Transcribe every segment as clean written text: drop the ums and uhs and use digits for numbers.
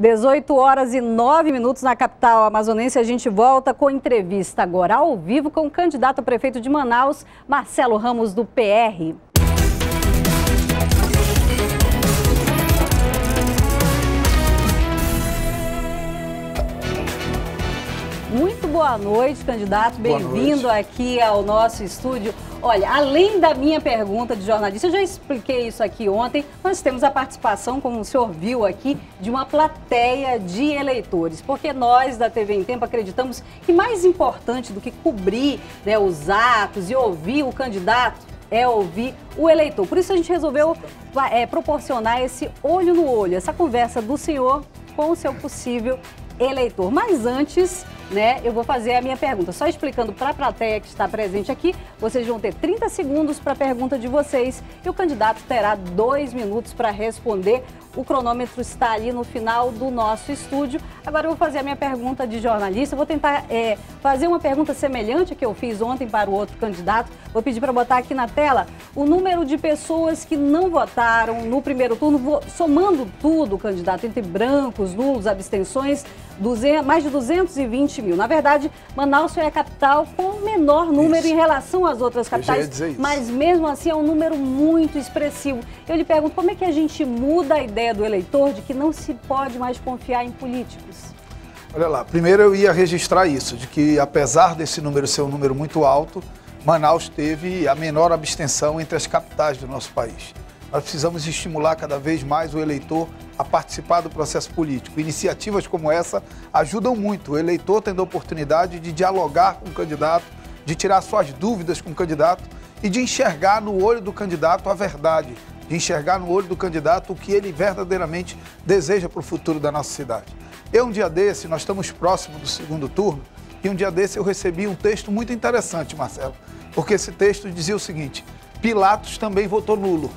18h09 na capital amazonense. A gente volta com entrevista agora ao vivo com o candidato a prefeito de Manaus, Marcelo Ramos, do PR. Muito boa noite, candidato. Bem-vindo aqui ao nosso estúdio. Olha, além da minha pergunta de jornalista, eu já expliquei isso aqui ontem, nós temos a participação, como o senhor viu aqui, de uma plateia de eleitores, porque nós da TV em Tempo acreditamos que mais importante do que cobrir, né, os atos e ouvir o candidato é ouvir o eleitor. Por isso a gente resolveu proporcionar esse olho no olho, essa conversa do senhor com o seu possível eleitor. Mas antes, né, eu vou fazer a minha pergunta. Só explicando para a plateia que está presente aqui, vocês vão ter 30 segundos para a pergunta de vocês e o candidato terá 2 minutos para responder. O cronômetro está ali no final do nosso estúdio. Agora eu vou fazer a minha pergunta de jornalista. Eu vou tentar fazer uma pergunta semelhante à que eu fiz ontem para o outro candidato. Vou pedir para botar aqui na tela o número de pessoas que não votaram no primeiro turno, somando tudo, candidato, entre brancos, nulos, abstenções, mais de 220 mil. Na verdade, Manaus é a capital com menor número em relação às outras capitais, mas mesmo assim é um número muito expressivo. Eu lhe pergunto, como é que a gente muda a ideia do eleitor de que não se pode mais confiar em políticos? Olha lá, primeiro eu ia registrar isso, de que apesar desse número ser um número muito alto, Manaus teve a menor abstenção entre as capitais do nosso país. Nós precisamos estimular cada vez mais o eleitor a participar do processo político. Iniciativas como essa ajudam muito, o eleitor tendo a oportunidade de dialogar com o candidato, de tirar suas dúvidas com o candidato e de enxergar no olho do candidato a verdade, de enxergar no olho do candidato o que ele verdadeiramente deseja para o futuro da nossa cidade. Eu, um dia desse, nós estamos próximo do segundo turno, e um dia desse eu recebi um texto muito interessante, Marcelo, porque esse texto dizia o seguinte: Pilatos também votou nulo.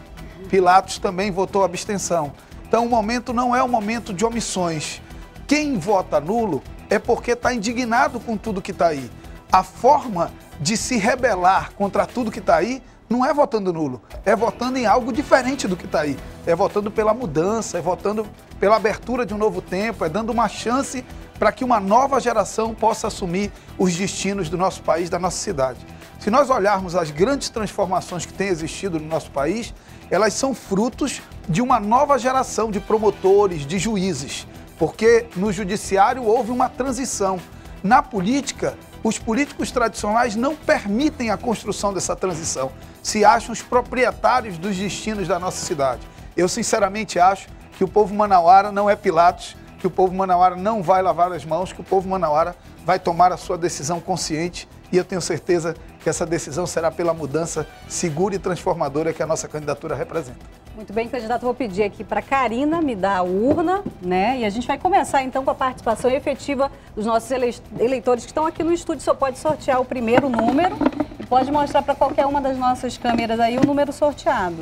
Pilatos também votou abstenção. Então o momento não é um momento de omissões. Quem vota nulo é porque está indignado com tudo que está aí. A forma de se rebelar contra tudo que está aí não é votando nulo, é votando em algo diferente do que está aí. É votando pela mudança, é votando pela abertura de um novo tempo, é dando uma chance para que uma nova geração possa assumir os destinos do nosso país, da nossa cidade. Se nós olharmos as grandes transformações que têm existido no nosso país, elas são frutos de uma nova geração de promotores, de juízes, porque no judiciário houve uma transição. Na política, os políticos tradicionais não permitem a construção dessa transição, se acham os proprietários dos destinos da nossa cidade. Eu sinceramente acho que o povo manauara não é Pilatos, que o povo manauara não vai lavar as mãos, que o povo manauara vai tomar a sua decisão consciente, e eu tenho certeza que essa decisão será pela mudança segura e transformadora que a nossa candidatura representa. Muito bem, candidato, vou pedir aqui para a Karina me dar a urna, né? E a gente vai começar então com a participação efetiva dos nossos eleitores que estão aqui no estúdio. Só pode sortear o primeiro número e pode mostrar para qualquer uma das nossas câmeras aí o número sorteado.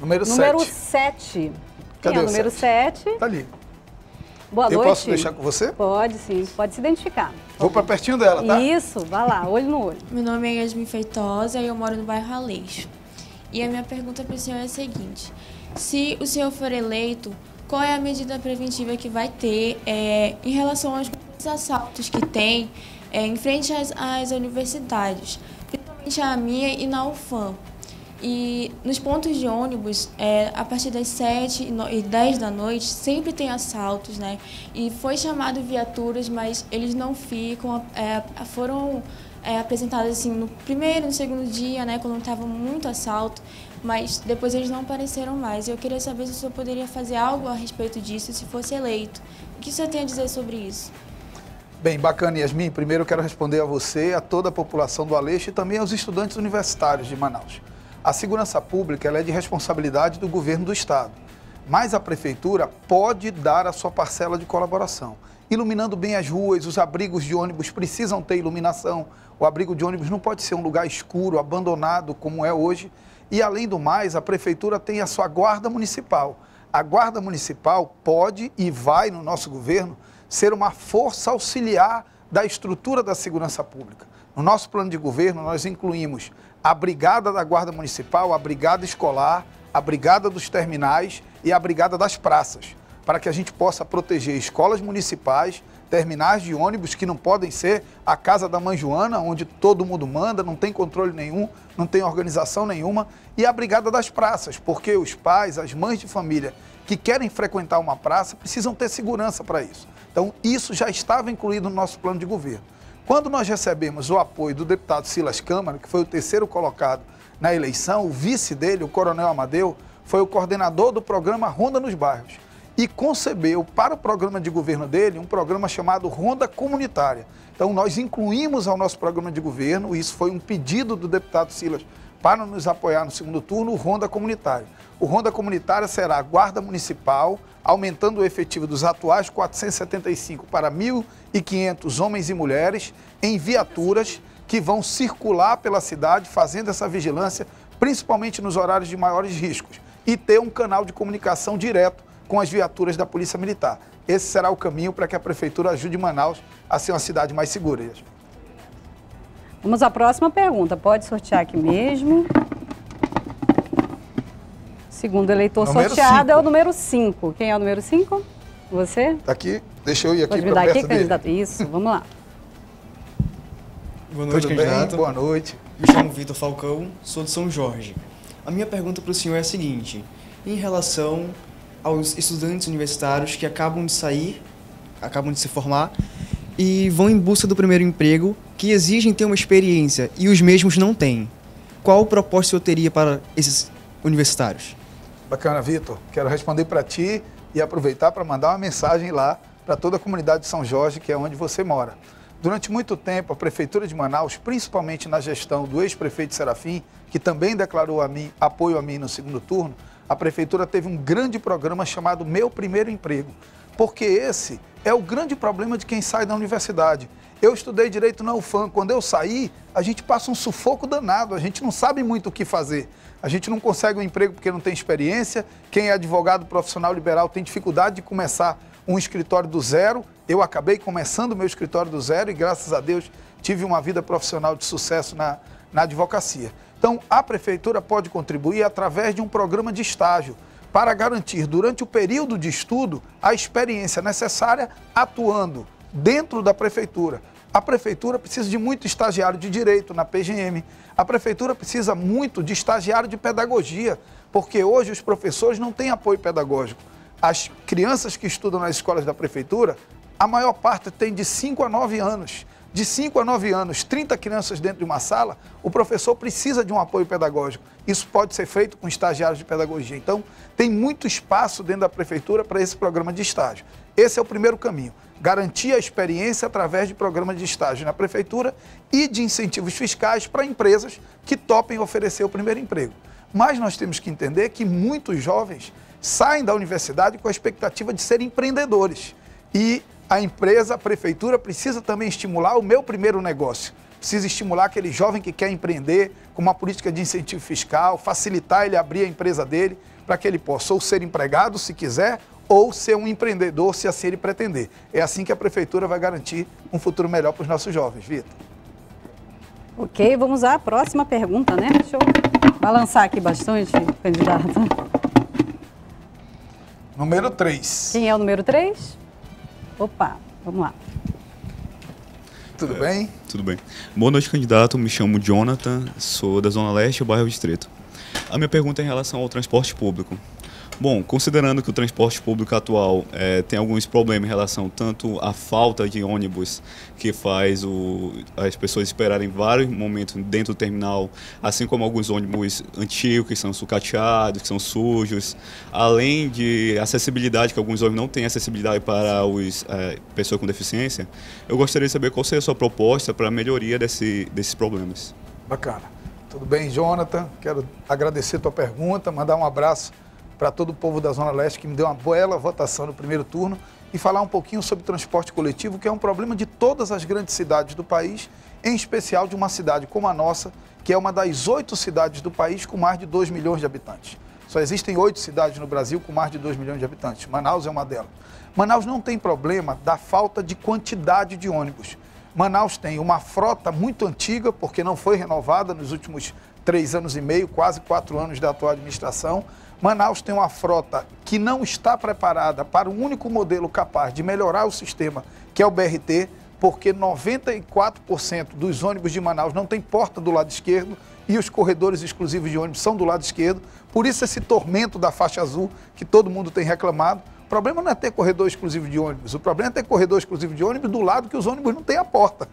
Número 7. Número 7. Cadê o número 7? Está ali. Boa noite. Eu posso deixar com você? Pode sim, pode se identificar. Vou para pertinho dela, tá? Isso, vai lá, olho no olho. Meu nome é Yasmin Feitosa e eu moro no bairro Aleixo. E a minha pergunta para o senhor é a seguinte: se o senhor for eleito, qual é a medida preventiva que vai ter em relação aos assaltos que tem em frente às universidades, principalmente a minha e na UFAM? E nos pontos de ônibus, a partir das 7 e 10 da noite, sempre tem assaltos, né? E foi chamado viaturas, mas eles não ficam, foram apresentados assim no primeiro, no segundo dia, né? Quando estava muito assalto, mas depois eles não apareceram mais. Eu queria saber se o senhor poderia fazer algo a respeito disso, se fosse eleito. O que o senhor tem a dizer sobre isso? Bem, bacana, Yasmin. Primeiro eu quero responder a você, a toda a população do Aleixo e também aos estudantes universitários de Manaus. A segurança pública ela é de responsabilidade do governo do Estado, mas a Prefeitura pode dar a sua parcela de colaboração. Iluminando bem as ruas, os abrigos de ônibus precisam ter iluminação, o abrigo de ônibus não pode ser um lugar escuro, abandonado, como é hoje. E, além do mais, a Prefeitura tem a sua Guarda Municipal. A Guarda Municipal pode e vai, no nosso governo, ser uma força auxiliar da estrutura da segurança pública. No nosso plano de governo, nós incluímos a brigada da Guarda Municipal, a brigada escolar, a brigada dos terminais e a brigada das praças, para que a gente possa proteger escolas municipais, terminais de ônibus que não podem ser a casa da mãe Joana, onde todo mundo manda, não tem controle nenhum, não tem organização nenhuma, e a brigada das praças, porque os pais, as mães de família que querem frequentar uma praça precisam ter segurança para isso. Então, isso já estava incluído no nosso plano de governo. Quando nós recebemos o apoio do deputado Silas Câmara, que foi o terceiro colocado na eleição, o vice dele, o Coronel Amadeu, foi o coordenador do programa Ronda nos Bairros e concebeu para o programa de governo dele um programa chamado Ronda Comunitária. Então, nós incluímos ao nosso programa de governo, e isso foi um pedido do deputado Silas para nos apoiar no segundo turno, o Ronda Comunitária. O Ronda Comunitária será a Guarda Municipal, aumentando o efetivo dos atuais 475 para 1.500 homens e mulheres em viaturas que vão circular pela cidade fazendo essa vigilância, principalmente nos horários de maiores riscos, e ter um canal de comunicação direto com as viaturas da Polícia Militar. Esse será o caminho para que a Prefeitura ajude Manaus a ser uma cidade mais segura. Vamos à próxima pergunta. Pode sortear aqui mesmo. Segundo eleitor sorteado é o número 5. Quem é o número 5? Você? Tá aqui. Deixa eu ir aqui para perto candidato. Isso, vamos lá. Boa noite, candidato. Boa noite. Me chamo Vitor Falcão, sou de São Jorge. A minha pergunta para o senhor é a seguinte. Em relação aos estudantes universitários que acabam de sair, acabam de se formar, e vão em busca do primeiro emprego, que exigem ter uma experiência e os mesmos não têm. Qual proposta eu teria para esses universitários? Bacana, Vitor. Quero responder para ti e aproveitar para mandar uma mensagem lá para toda a comunidade de São Jorge, que é onde você mora. Durante muito tempo, a Prefeitura de Manaus, principalmente na gestão do ex-prefeito Serafim, que também declarou apoio a mim no segundo turno, a Prefeitura teve um grande programa chamado Meu Primeiro Emprego, porque esse é o grande problema de quem sai da universidade. Eu estudei Direito na UFAM. Quando eu saí, a gente passa um sufoco danado, a gente não sabe muito o que fazer. A gente não consegue um emprego porque não tem experiência. Quem é advogado profissional liberal tem dificuldade de começar um escritório do zero. Eu acabei começando o meu escritório do zero e, graças a Deus, tive uma vida profissional de sucesso na advocacia. Então, a Prefeitura pode contribuir através de um programa de estágio, para garantir, durante o período de estudo, a experiência necessária atuando dentro da Prefeitura. A Prefeitura precisa de muito estagiário de Direito na PGM. A Prefeitura precisa muito de estagiário de Pedagogia, porque hoje os professores não têm apoio pedagógico. As crianças que estudam nas escolas da Prefeitura, a maior parte tem de 5 a 9 anos. De 5 a 9 anos, 30 crianças dentro de uma sala, o professor precisa de um apoio pedagógico. Isso pode ser feito com estagiários de pedagogia. Então, tem muito espaço dentro da Prefeitura para esse programa de estágio. Esse é o primeiro caminho. Garantir a experiência através de programa de estágio na Prefeitura e de incentivos fiscais para empresas que topem oferecer o primeiro emprego. Mas nós temos que entender que muitos jovens saem da universidade com a expectativa de serem empreendedores. E a empresa, a Prefeitura, precisa também estimular o meu primeiro negócio. Precisa estimular aquele jovem que quer empreender com uma política de incentivo fiscal, facilitar ele abrir a empresa dele para que ele possa ou ser empregado, se quiser, ou ser um empreendedor, se assim ele pretender. É assim que a Prefeitura vai garantir um futuro melhor para os nossos jovens, Vitor. Ok, vamos à próxima pergunta, né? Deixa eu balançar aqui bastante, candidato. Número 3. Quem é o número 3? Opa, vamos lá. Tudo bem? Tudo bem. Boa noite, candidato. Me chamo Jonathan, sou da Zona Leste, bairro Distrito. A minha pergunta é em relação ao transporte público. Bom, considerando que o transporte público atual tem alguns problemas em relação tanto à falta de ônibus, que faz as pessoas esperarem vários momentos dentro do terminal, assim como alguns ônibus antigos que são sucateados, que são sujos, além de acessibilidade, que alguns ônibus não têm acessibilidade para as pessoas com deficiência, eu gostaria de saber qual seria a sua proposta para a melhoria desses problemas. Bacana. Tudo bem, Jonathan? Quero agradecer a tua pergunta, mandar um abraço para todo o povo da Zona Leste que me deu uma bela votação no primeiro turno e falar um pouquinho sobre transporte coletivo, que é um problema de todas as grandes cidades do país, em especial de uma cidade como a nossa, que é uma das 8 cidades do país com mais de 2 milhões de habitantes. Só existem 8 cidades no Brasil com mais de 2 milhões de habitantes. Manaus é uma delas. Manaus não tem problema da falta de quantidade de ônibus. Manaus tem uma frota muito antiga, porque não foi renovada nos últimos 3 anos e meio, quase 4 anos da atual administração, Manaus tem uma frota que não está preparada para o único modelo capaz de melhorar o sistema, que é o BRT, porque 94% dos ônibus de Manaus não tem porta do lado esquerdo e os corredores exclusivos de ônibus são do lado esquerdo. Por isso esse tormento da faixa azul que todo mundo tem reclamado. O problema não é ter corredor exclusivo de ônibus, o problema é ter corredor exclusivo de ônibus do lado que os ônibus não têm a porta,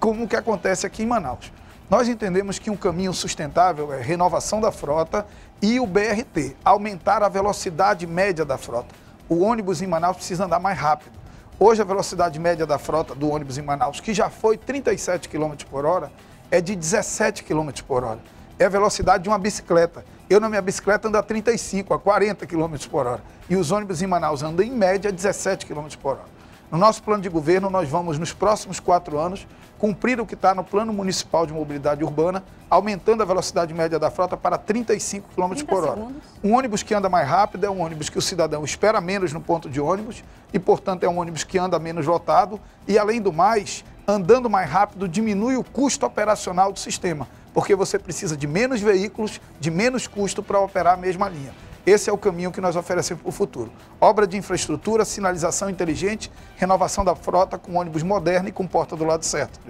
como o que acontece aqui em Manaus. Nós entendemos que um caminho sustentável é renovação da frota e o BRT, aumentar a velocidade média da frota. O ônibus em Manaus precisa andar mais rápido. Hoje a velocidade média da frota do ônibus em Manaus, que já foi 37 km por hora, é de 17 km por hora. É a velocidade de uma bicicleta. Eu na minha bicicleta ando a 35, a 40 km por hora. E os ônibus em Manaus andam em média a 17 km por hora. No nosso plano de governo, nós vamos, nos próximos 4 anos, cumprir o que está no Plano Municipal de Mobilidade Urbana, aumentando a velocidade média da frota para 35 km por hora. Um ônibus que anda mais rápido é um ônibus que o cidadão espera menos no ponto de ônibus e, portanto, é um ônibus que anda menos lotado e, além do mais, andando mais rápido diminui o custo operacional do sistema, porque você precisa de menos veículos, de menos custo para operar a mesma linha. Esse é o caminho que nós oferecemos para o futuro. Obra de infraestrutura, sinalização inteligente, renovação da frota com ônibus moderno e com porta do lado certo.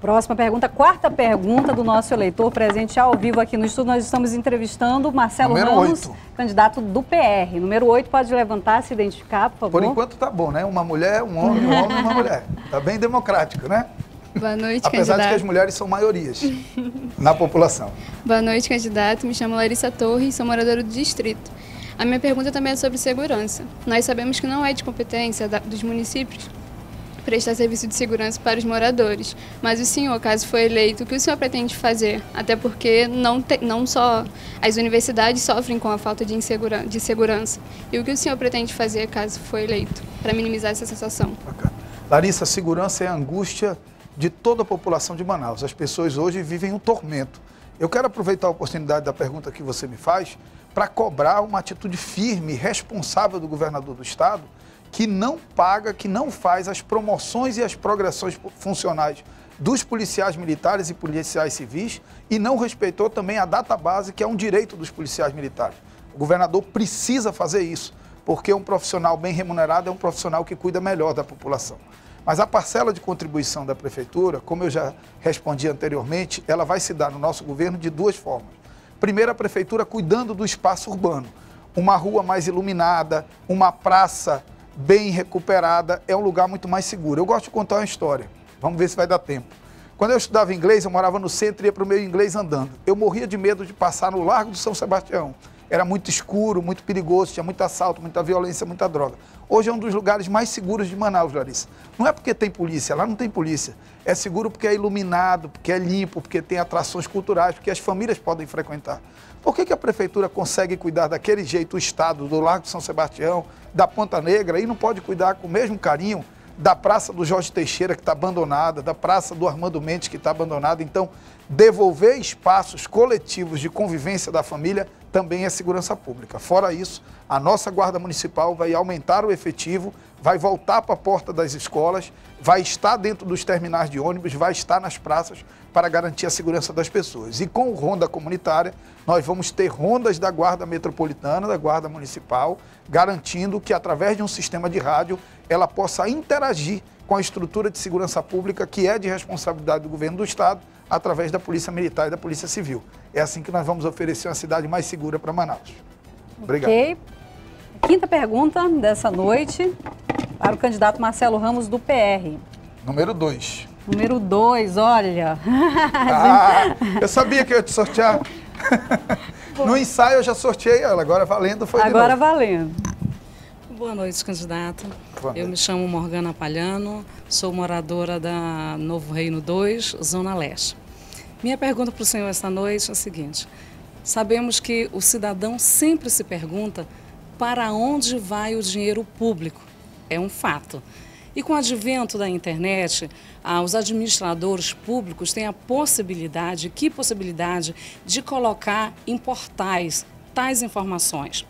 Próxima pergunta, quarta pergunta do nosso eleitor presente ao vivo aqui no estúdio. Nós estamos entrevistando Marcelo Ramos, candidato do PR. Número 8, pode levantar, se identificar, por favor. Por enquanto tá bom, né? Uma mulher, um homem e uma mulher. Tá bem democrático, né? Boa noite, candidato. Apesar de que as mulheres são maiorias na população. Boa noite, candidato. Me chamo Larissa Torres, sou moradora do distrito. A minha pergunta também é sobre segurança. Nós sabemos que não é de competência dos municípios prestar serviço de segurança para os moradores. Mas o senhor, caso for eleito, o que o senhor pretende fazer? Até porque não só as universidades sofrem com a falta de segurança. E o que o senhor pretende fazer, caso for eleito, para minimizar essa sensação? Larissa, segurança é a angústia de toda a população de Manaus. As pessoas hoje vivem um tormento. Eu quero aproveitar a oportunidade da pergunta que você me faz para cobrar uma atitude firme e responsável do governador do estado, que não paga, que não faz as promoções e as progressões funcionais dos policiais militares e policiais civis e não respeitou também a data base, que é um direito dos policiais militares. O governador precisa fazer isso, porque um profissional bem remunerado é um profissional que cuida melhor da população. Mas a parcela de contribuição da prefeitura, como eu já respondi anteriormente, ela vai se dar no nosso governo de duas formas. Primeiro, a prefeitura cuidando do espaço urbano. Uma rua mais iluminada, uma praça bem recuperada, é um lugar muito mais seguro. Eu gosto de contar uma história, vamos ver se vai dar tempo. Quando eu estudava inglês, eu morava no centro e ia para o meio inglês andando. Eu morria de medo de passar no Largo do São Sebastião. Era muito escuro, muito perigoso, tinha muito assalto, muita violência, muita droga. Hoje é um dos lugares mais seguros de Manaus, Larissa. Não é porque tem polícia, lá não tem polícia. É seguro porque é iluminado, porque é limpo, porque tem atrações culturais, porque as famílias podem frequentar. Por que a prefeitura consegue cuidar daquele jeito o estado do Largo de São Sebastião, da Ponta Negra, e não pode cuidar com o mesmo carinho da Praça do Jorge Teixeira, que está abandonada, da Praça do Armando Mendes, que está abandonada? Então, devolver espaços coletivos de convivência da família também é segurança pública. Fora isso, a nossa Guarda Municipal vai aumentar o efetivo, vai voltar para a porta das escolas, vai estar dentro dos terminais de ônibus, vai estar nas praças para garantir a segurança das pessoas. E com o ronda comunitária, nós vamos ter rondas da Guarda Metropolitana, da Guarda Municipal, garantindo que, através de um sistema de rádio, ela possa interagir com a estrutura de segurança pública, que é de responsabilidade do governo do estado, através da Polícia Militar e da Polícia Civil. É assim que nós vamos oferecer uma cidade mais segura para Manaus. Obrigado. Ok. Quinta pergunta dessa noite para o candidato Marcelo Ramos, do PR. Número 2. Número 2, olha. Ah, eu sabia que eu ia te sortear. No ensaio eu já sorteei ela, agora valendo foi de novo. Agora valendo. Boa noite, candidato. Boa noite. Eu me chamo Morgana Palhano, sou moradora da Novo Reino 2, Zona Leste. Minha pergunta para o senhor esta noite é a seguinte. Sabemos que o cidadão sempre se pergunta para onde vai o dinheiro público. É um fato. E com o advento da internet, os administradores públicos têm a possibilidade, de colocar em portais tais informações.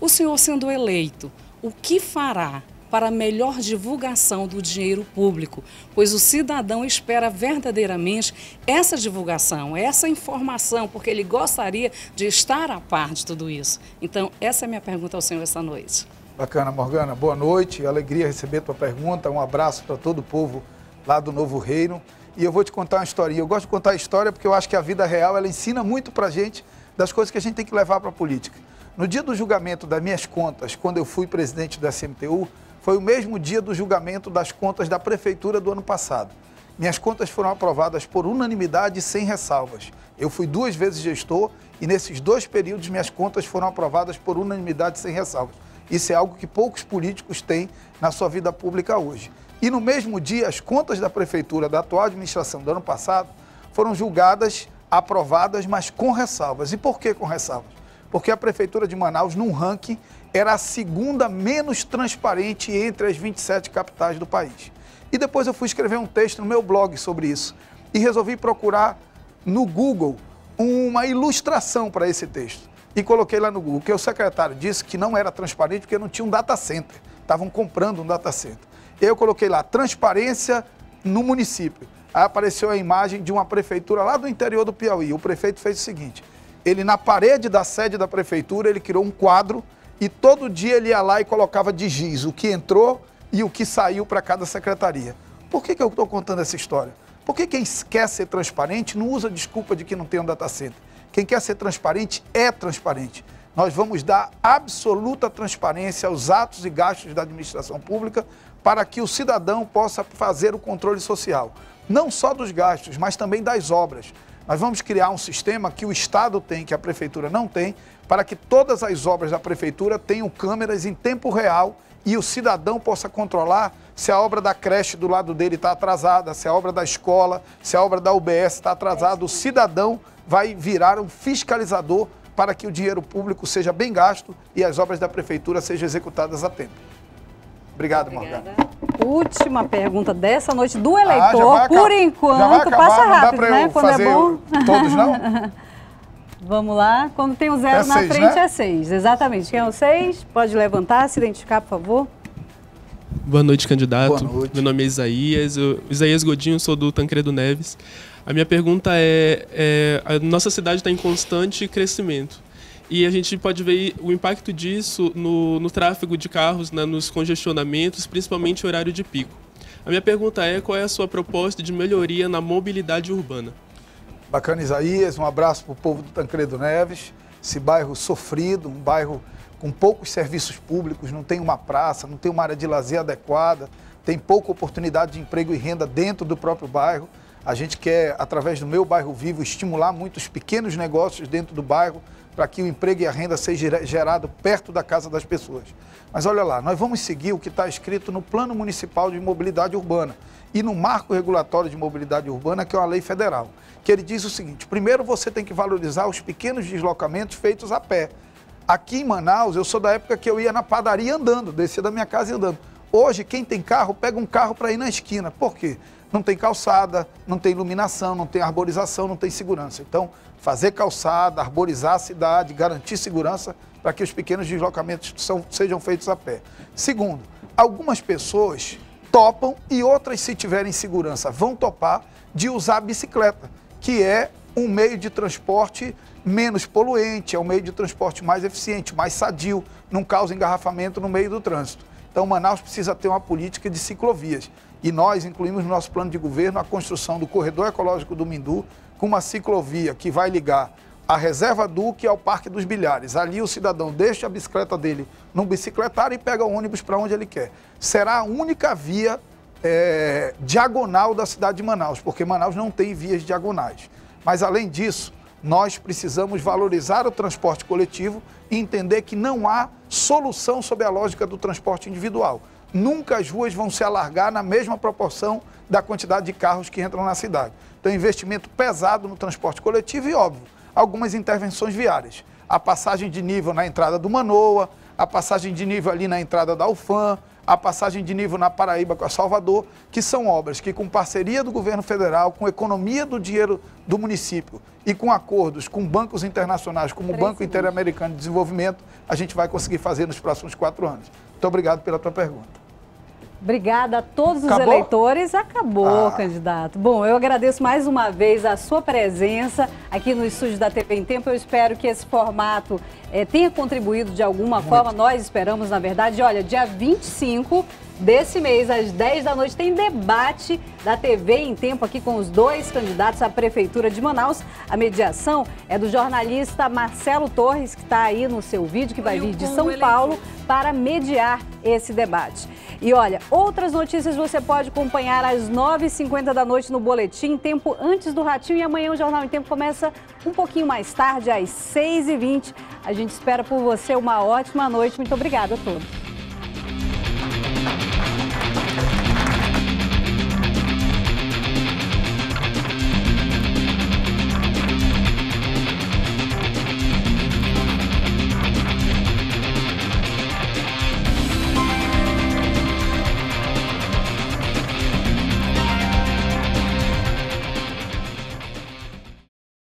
O senhor, sendo eleito, o que fará para melhor divulgação do dinheiro público, pois o cidadão espera verdadeiramente essa divulgação, essa informação, porque ele gostaria de estar a par de tudo isso. Então, essa é a minha pergunta ao senhor essa noite. Bacana, Morgana. Boa noite, alegria receber tua pergunta, um abraço para todo o povo lá do Novo Reino. E eu vou te contar uma historinha. Eu gosto de contar a história porque eu acho que a vida real ela ensina muito para a gente das coisas que a gente tem que levar para a política. No dia do julgamento das minhas contas, quando eu fui presidente da SMTU, foi o mesmo dia do julgamento das contas da prefeitura do ano passado. Minhas contas foram aprovadas por unanimidade, sem ressalvas. Eu fui 2 vezes gestor e nesses 2 períodos minhas contas foram aprovadas por unanimidade, sem ressalvas. Isso é algo que poucos políticos têm na sua vida pública hoje. E no mesmo dia, as contas da prefeitura da atual administração do ano passado foram julgadas, aprovadas, mas com ressalvas. E por que com ressalvas? Porque a prefeitura de Manaus, num ranking, era a segunda menos transparente entre as 27 capitais do país. E depois eu fui escrever um texto no meu blog sobre isso e resolvi procurar no Google uma ilustração para esse texto. E coloquei lá no Google que o secretário disse que não era transparente porque não tinha um data center, estavam comprando um data center. Eu coloquei lá, transparência no município. Aí apareceu a imagem de uma prefeitura lá do interior do Piauí. O prefeito fez o seguinte, ele na parede da sede da prefeitura, ele criou um quadro e todo dia ele ia lá e colocava de giz o que entrou e o que saiu para cada secretaria. Por que eu estou contando essa história? Porque quem quer ser transparente não usa desculpa de que não tem um data center. Quem quer ser transparente é transparente. Nós vamos dar absoluta transparência aos atos e gastos da administração pública para que o cidadão possa fazer o controle social, não só dos gastos, mas também das obras. Nós vamos criar um sistema que o Estado tem, que a Prefeitura não tem, para que todas as obras da Prefeitura tenham câmeras em tempo real e o cidadão possa controlar se a obra da creche do lado dele está atrasada, se a obra da escola, se a obra da UBS está atrasada. O cidadão vai virar um fiscalizador para que o dinheiro público seja bem gasto e as obras da prefeitura sejam executadas a tempo. Obrigado, Morgana. Última pergunta dessa noite do eleitor, por enquanto, passa rápido, né? Quando é bom. Todos não? Vamos lá, quando tem um 0 na frente é 6, exatamente. Quem é o 6? Pode levantar, se identificar, por favor. Boa noite, candidato. Boa noite. Meu nome é Isaías, Isaías Godinho, sou do Tancredo Neves. A minha pergunta é a nossa cidade está em constante crescimento e a gente pode ver o impacto disso no tráfego de carros, nos congestionamentos, principalmente no horário de pico. A minha pergunta é qual é a sua proposta de melhoria na mobilidade urbana? Bacana, Isaías, um abraço para o povo do Tancredo Neves, esse bairro sofrido, um bairro com poucos serviços públicos, não tem uma praça, não tem uma área de lazer adequada, tem pouca oportunidade de emprego e renda dentro do próprio bairro. A gente quer, através do Meu Bairro Vivo, estimular muitos pequenos negócios dentro do bairro para que o emprego e a renda seja gerado perto da casa das pessoas. Mas olha lá, nós vamos seguir o que está escrito no Plano Municipal de Mobilidade Urbana e no Marco Regulatório de Mobilidade Urbana, que é uma lei federal, que ele diz o seguinte, primeiro você tem que valorizar os pequenos deslocamentos feitos a pé. Aqui em Manaus, eu sou da época que eu ia na padaria andando, descia da minha casa e andando. Hoje, quem tem carro, pega um carro para ir na esquina. Por quê? Não tem calçada, não tem iluminação, não tem arborização, não tem segurança. Então, fazer calçada, arborizar a cidade, garantir segurança para que os pequenos deslocamentos sejam feitos a pé. Segundo, algumas pessoas topam e outras, se tiverem segurança, vão topar de usar a bicicleta, que é um meio de transporte menos poluente, é um meio de transporte mais eficiente, mais sadio, não causa engarrafamento no meio do trânsito. Então, Manaus precisa ter uma política de ciclovias. E nós incluímos no nosso plano de governo a construção do corredor ecológico do Mindu com uma ciclovia que vai ligar a Reserva Duque ao Parque dos Bilhares. Ali o cidadão deixa a bicicleta dele num bicicletário e pega o ônibus para onde ele quer. Será a única via diagonal da cidade de Manaus, porque Manaus não tem vias diagonais. Mas, além disso, nós precisamos valorizar o transporte coletivo e entender que não há solução sob a lógica do transporte individual. Nunca as ruas vão se alargar na mesma proporção da quantidade de carros que entram na cidade. Então, investimento pesado no transporte coletivo e, óbvio, algumas intervenções viárias. A passagem de nível na entrada do Manoa, a passagem de nível ali na entrada da UFAM, a passagem de nível na Paraíba com a Salvador, que são obras que, com parceria do governo federal, com economia do dinheiro do município e com acordos com bancos internacionais, como o Banco Interamericano de Desenvolvimento, a gente vai conseguir fazer nos próximos 4 anos. Muito obrigado pela tua pergunta. Obrigada a todos os eleitores. Acabou, candidato. Bom, eu agradeço mais uma vez a sua presença aqui no estúdio da TV em Tempo. Eu espero que esse formato tenha contribuído de alguma forma. Nós esperamos, na verdade. Olha, dia 25 desse mês, às 10 da noite, tem debate da TV em Tempo aqui com os dois candidatos à Prefeitura de Manaus. A mediação é do jornalista Marcelo Torres, que está aí no seu vídeo, que vai vir de São Paulo para mediar esse debate. E olha, outras notícias você pode acompanhar às 9h50 da noite no Boletim Tempo antes do Ratinho. E amanhã o Jornal em Tempo começa um pouquinho mais tarde, às 6h20. A gente espera por você. Uma ótima noite. Muito obrigada a todos.